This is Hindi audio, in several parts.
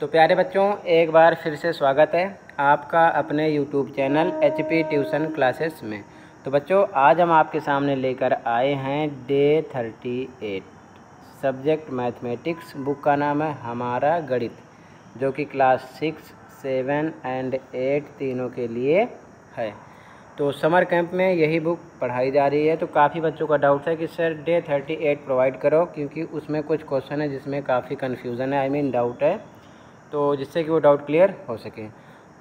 तो प्यारे बच्चों, एक बार फिर से स्वागत है आपका अपने YouTube channel H tuition classes में। तो बच्चों, आज हम आपके सामने लेकर आए हैं डे 38, सब्जेक्ट मैथमेटिक्स, बुक का नाम है हमारा गणित, जो कि क्लास 6, 7 और 8 तीनों के लिए है। तो समर कैंप में यही बुक पढ़ाई जा रही है। तो काफ़ी बच्चों का डाउट है कि सर डे 38 प्रोवाइड करो, क्योंकि उसमें कुछ क्वेश्चन है जिसमें काफ़ी कन्फ्यूज़न है, डाउट है, तो जिससे कि वो डाउट क्लियर हो सके।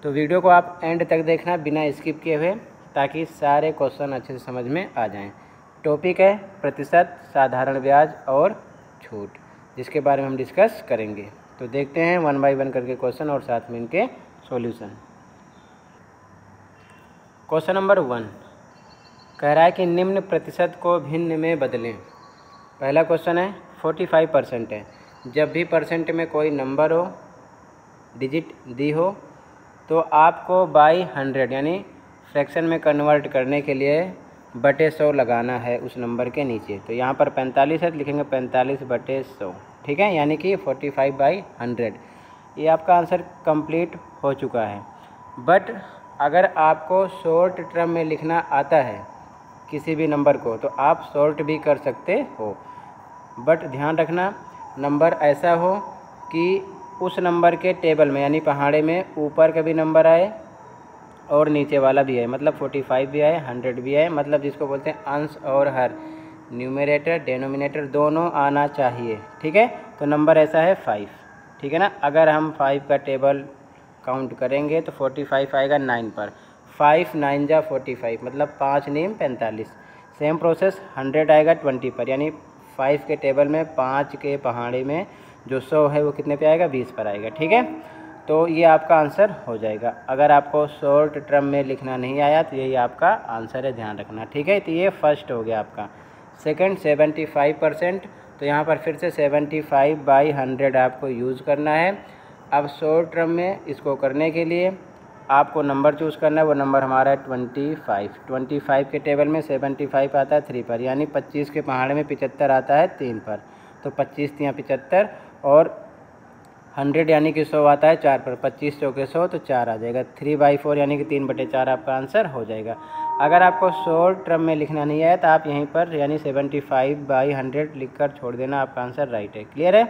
तो वीडियो को आप एंड तक देखना बिना स्किप किए हुए, ताकि सारे क्वेश्चन अच्छे से समझ में आ जाएं। टॉपिक है प्रतिशत, साधारण ब्याज और छूट, जिसके बारे में हम डिस्कस करेंगे। तो देखते हैं 1 बाय 1 करके क्वेश्चन और साथ में इनके सॉल्यूशन। क्वेश्चन नंबर 1 कह रहा है कि निम्न प्रतिशत को भिन्न में बदलें। पहला क्वेश्चन है 45% है। जब भी परसेंट में कोई नंबर हो, डिजिट दी हो, तो आपको बाई 100 यानी फ्रैक्शन में कन्वर्ट करने के लिए बटे 100 लगाना है उस नंबर के नीचे। तो यहाँ पर 45 है, लिखेंगे 45/100, ठीक है, यानी कि 45/100। ये आपका आंसर कंप्लीट हो चुका है। बट अगर आपको शॉर्ट टर्म में लिखना आता है किसी भी नंबर को, तो आप शॉर्ट भी कर सकते हो। बट ध्यान रखना, नंबर ऐसा हो कि उस नंबर के टेबल में यानी पहाड़े में ऊपर का भी नंबर आए और नीचे वाला भी आए, मतलब 45 भी आए, 100 भी आए, मतलब जिसको बोलते हैं अंश और हर, न्यूमरेटर डेनोमिनेटर दोनों आना चाहिए, ठीक है। तो नंबर ऐसा है 5, ठीक है ना। अगर हम 5 का टेबल काउंट करेंगे तो 45 आएगा 9 पर, 5 9 जा 45, मतलब 5 9 45। सेम प्रोसेस 100 आएगा 20 पर, यानी 5 के टेबल में 5 के पहाड़े में जो 100 है वो कितने पे आएगा, 20 पर आएगा, ठीक है। तो ये आपका आंसर हो जाएगा। अगर आपको शॉर्ट टर्म में लिखना नहीं आया तो यही आपका आंसर है, ध्यान रखना, ठीक है। तो ये फर्स्ट हो गया आपका। सेकंड 75%, तो यहाँ पर फिर से 75/100 आपको यूज़ करना है। अब शॉर्ट टर्म में इसको करने के लिए आपको नंबर चूज़ करना है, वो नंबर हमारा है 25। 25 के टेबल में 75 आता है 3 पर, यानी 25 के पहाड़े में 75 आता है 3 पर, तो 25 3 75, और 100 यानी कि 100 आता है 4 पर, 25 4 के 100, तो 4 आ जाएगा, 3/4 यानी कि 3/4 आपका आंसर हो जाएगा। अगर आपको शॉर्ट टर्म में लिखना नहीं आया तो आप यहीं पर यानी 75/100 लिखकर छोड़ देना, आपका आंसर राइट है। क्लियर है।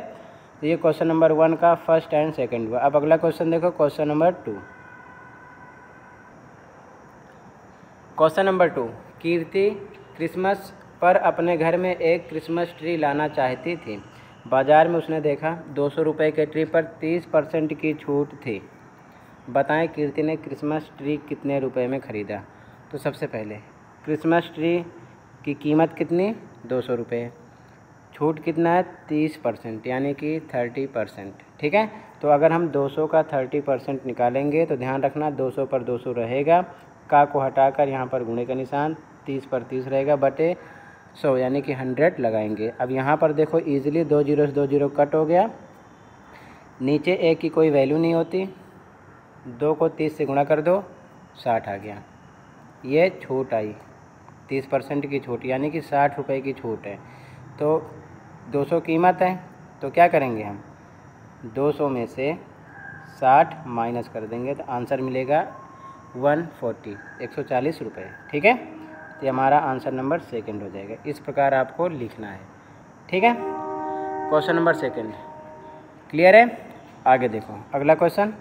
तो ये क्वेश्चन नंबर 1 का फर्स्ट एंड सेकेंड हुआ। अब अगला क्वेश्चन देखो, question number 2। Question number 2, Kirti Christmas पर अपने घर में एक क्रिसमस ट्री लाना चाहती थी। बाज़ार में उसने देखा 200 रुपये के ट्री पर 30% की छूट थी। बताएं कीर्ति ने क्रिसमस ट्री कितने रुपए में ख़रीदा। तो सबसे पहले क्रिसमस ट्री की कीमत कितनी, 200 रुपये, छूट कितना है 30%, यानी कि 30%, ठीक है। तो अगर हम 200 का 30% निकालेंगे तो ध्यान रखना 200 पर 200 रहेगा, का को हटाकर यहाँ पर गुणे का निशान, 30 पर 30 रहेगा, बटे 100 यानी कि 100 लगाएंगे। अब यहाँ पर देखो इजीली 2 0 से 2 0 कट हो गया, नीचे 1 की कोई वैल्यू नहीं होती, 2 को 30 से गुणा कर दो, 60 आ गया। ये छूट आई, 30% की छूट, यानी कि 60 रुपये की छूट है। तो 200 कीमत है, तो क्या करेंगे हम 200 में से 60 माइनस कर देंगे, तो आंसर मिलेगा 140, 140 रुपये, ठीक है। तो हमारा आंसर नंबर सेकंड हो जाएगा। इस प्रकार आपको लिखना है, ठीक है, क्वेश्चन नंबर सेकंड। क्लियर है। आगे देखो अगला क्वेश्चन,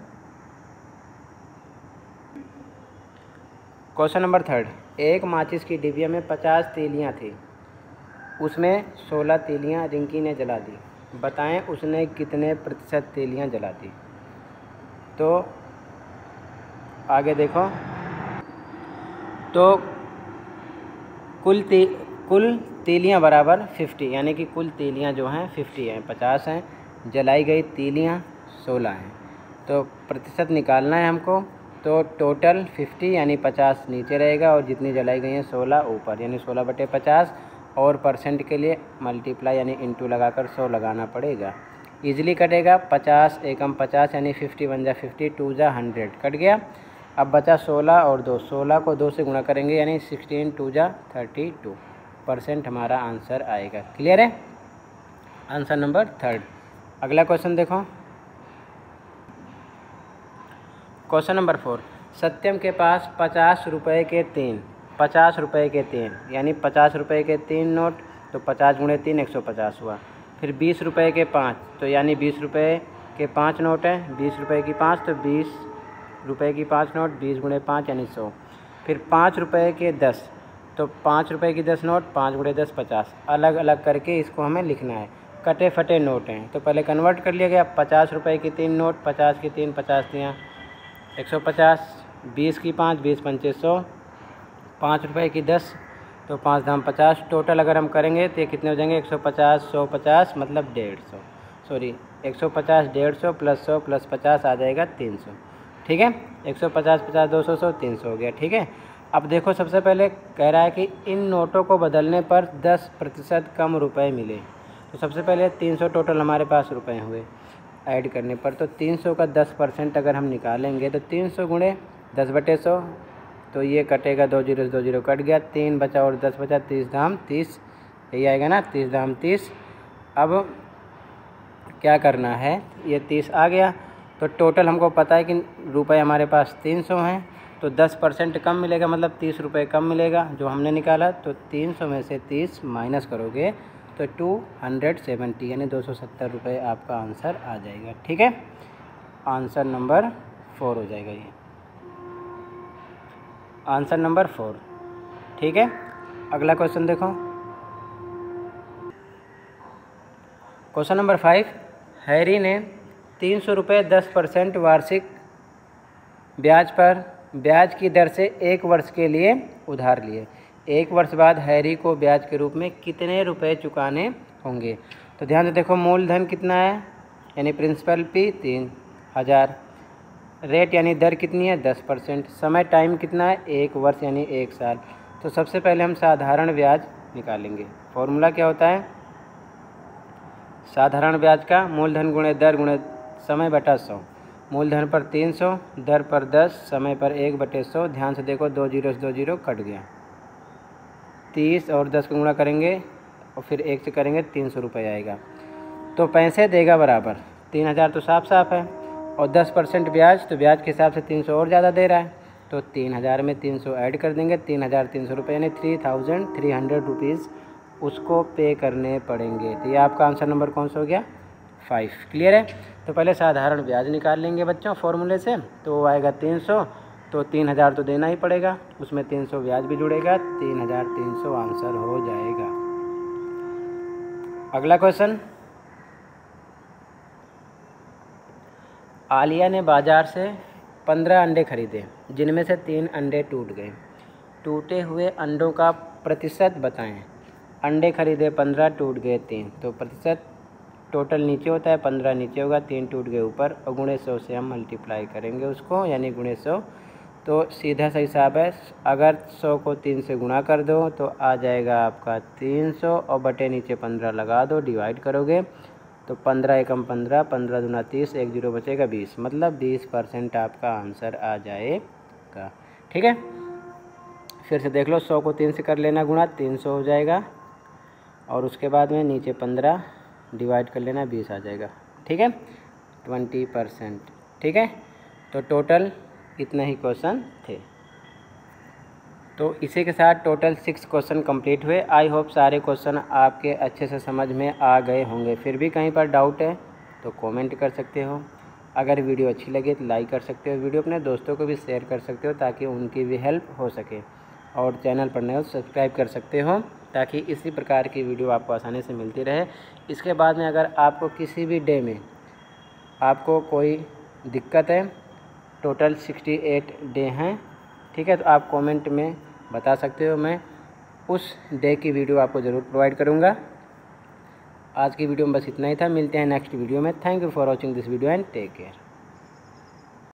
क्वेश्चन नंबर 3। एक माचिस की डिबिया में 50 तीलियां थी, उसमें 16 तीलियां रिंकी ने जला दी। बताएं उसने कितने प्रतिशत तीलियां जला दी। तो आगे देखो, तो कुल तीलियाँ बराबर 50, यानी कि कुल तीलियाँ जो हैं 50 हैं, 50 हैं, जलाई गई तीलियाँ 16 हैं। तो प्रतिशत निकालना है हमको, तो टोटल 50 यानी 50 नीचे रहेगा और जितनी जलाई गई हैं 16 ऊपर, यानी 16/50, और परसेंट के लिए मल्टीप्लाई यानी इंटू लगाकर 100 लगाना पड़ेगा। इजीली कटेगा, 50 एकम 50 यानी 50 1 जा 50, 2 जा 100 कट गया। अब बचा 16 और 2, 16 को 2 से गुणा करेंगे यानी 16 2 जा 32, परसेंट हमारा आंसर आएगा। क्लियर है, आंसर नंबर 3। अगला क्वेश्चन देखो, क्वेश्चन नंबर 4, सत्यम के पास 50 रुपये के तीन यानी 50 रुपये के तीन नोट, तो 50 × 3 150 हुआ। फिर 20 रुपये के 5, तो यानी 20 रुपये के 5 नोट हैं, 20 रुपये की 5 तो 20 रुपये की 5 नोट, 20 × 5 यानी 100। फिर 5 रुपये के 10, तो 5 रुपये की 10 नोट, 5 × 10 50। अलग अलग करके इसको हमें लिखना है, कटे फटे नोट हैं तो पहले कन्वर्ट कर लिया गया। 50 रुपये की 3 नोट, 50 की 3 50 दियाँ 150, 20 की 5 20 पंचे 100, 5 रुपये की 10 तो 5 धाम 50। टोटल अगर हम करेंगे तो ये कितने हो जाएंगे, 150 150 मतलब 150, सॉरी 150 150 प्लस 100 प्लस 50 आ जाएगा 300। ठीक है, 150 50 200 100 300 हो गया। ठीक है, अब देखो सबसे पहले कह रहा है कि इन नोटों को बदलने पर 10% कम रुपए मिले, तो सबसे पहले 300 टोटल हमारे पास रुपए हुए ऐड करने पर, तो 300 का 10% अगर हम निकालेंगे तो 300 × 10/100, तो ये कटेगा 2 0 2 0 कट गया, 3 बचा और 10 बचा 30 धाम 30, यही आएगा ना 30 धाम 30। अब क्या करना है, ये 30 आ गया तो टोटल हमको पता है कि रुपए हमारे पास 300 हैं, तो 10% कम मिलेगा मतलब 30 रुपये कम मिलेगा जो हमने निकाला, तो 300 में से 30 माइनस करोगे तो 270 यानी 270 रुपये आपका आंसर आ जाएगा। ठीक है, आंसर नंबर 4 हो जाएगा, ये आंसर नंबर 4। ठीक है, अगला क्वेश्चन देखो, क्वेश्चन नंबर 5, हैरी ने 300 रुपये 10% वार्षिक ब्याज पर ब्याज की दर से 1 वर्ष के लिए उधार लिए। 1 वर्ष बाद हैरी को ब्याज के रूप में कितने रुपए चुकाने होंगे, तो ध्यान से देखो मूलधन कितना है यानी प्रिंसिपल P 3000, रेट यानी दर कितनी है 10%, समय टाइम कितना है 1 वर्ष यानी 1 साल। तो सबसे पहले हम साधारण ब्याज निकालेंगे, फॉर्मूला क्या होता है साधारण ब्याज का, मूलधन गुणे दर गुणे समय बटा 100, मूलधन पर 300, दर पर 10, समय पर 1/100। ध्यान से देखो 2 0 2 0 कट गया, 30 और 10 का गुणा करेंगे और फिर 1 से करेंगे 300 रुपये आएगा, तो पैसे देगा बराबर 3000 तो साफ साफ है, और 10% ब्याज तो ब्याज के हिसाब से 300 और ज़्यादा दे रहा है, तो 3000 में 300 ऐड कर देंगे, 3300 रुपये यानी 3300 रुपीज़ उसको पे करने पड़ेंगे। तो ये आपका आंसर नंबर कौन सा हो गया, 5। क्लियर है, तो पहले साधारण ब्याज निकाल लेंगे बच्चों फॉर्मूले से, तो आएगा 300, तो 3000 तो देना ही पड़ेगा, उसमें 300 ब्याज भी जुड़ेगा, 3300 आंसर हो जाएगा। अगला क्वेश्चन, आलिया ने बाजार से 15 अंडे खरीदे जिनमें से 3 अंडे टूट गए, टूटे हुए अंडों का प्रतिशत बताएं। अंडे खरीदे 15, टूट गए 3, तो प्रतिशत टोटल नीचे होता है, 15 नीचे होगा, 3 टूट गए ऊपर, और गुणे 100 से हम मल्टीप्लाई करेंगे उसको यानी गुणे 100, तो सीधा सा हिसाब है, अगर 100 को 3 से गुणा कर दो तो आ जाएगा आपका 300 और बटे नीचे 15 लगा दो, डिवाइड करोगे तो 15 एकम 15, 15 दूना 30, 1 0 बचेगा 20, मतलब 20% आपका आंसर आ जाएगा। ठीक है, फिर से देख लो, 100 को 3 से कर लेना गुणा, 300 हो जाएगा, और उसके बाद में नीचे 15 डिवाइड कर लेना 20 आ जाएगा। ठीक है, 20%। ठीक है, तो टोटल इतने ही क्वेश्चन थे, तो इसी के साथ टोटल 6 क्वेश्चन कंप्लीट हुए। आई होप सारे क्वेश्चन आपके अच्छे से समझ में आ गए होंगे, फिर भी कहीं पर डाउट है तो कमेंट कर सकते हो, अगर वीडियो अच्छी लगे तो लाइक कर सकते हो, वीडियो अपने दोस्तों को भी शेयर कर सकते हो ताकि उनकी भी हेल्प हो सके, और चैनल पर नए हो सब्सक्राइब कर सकते हो ताकि इसी प्रकार की वीडियो आपको आसानी से मिलती रहे। इसके बाद में अगर आपको किसी भी डे में आपको कोई दिक्कत है, टोटल 68 डे हैं, ठीक है, तो आप कमेंट में बता सकते हो, मैं उस डे की वीडियो आपको ज़रूर प्रोवाइड करूँगा। आज की वीडियो में बस इतना ही था, मिलते हैं नेक्स्ट वीडियो में। Thank you for watching this video and take care.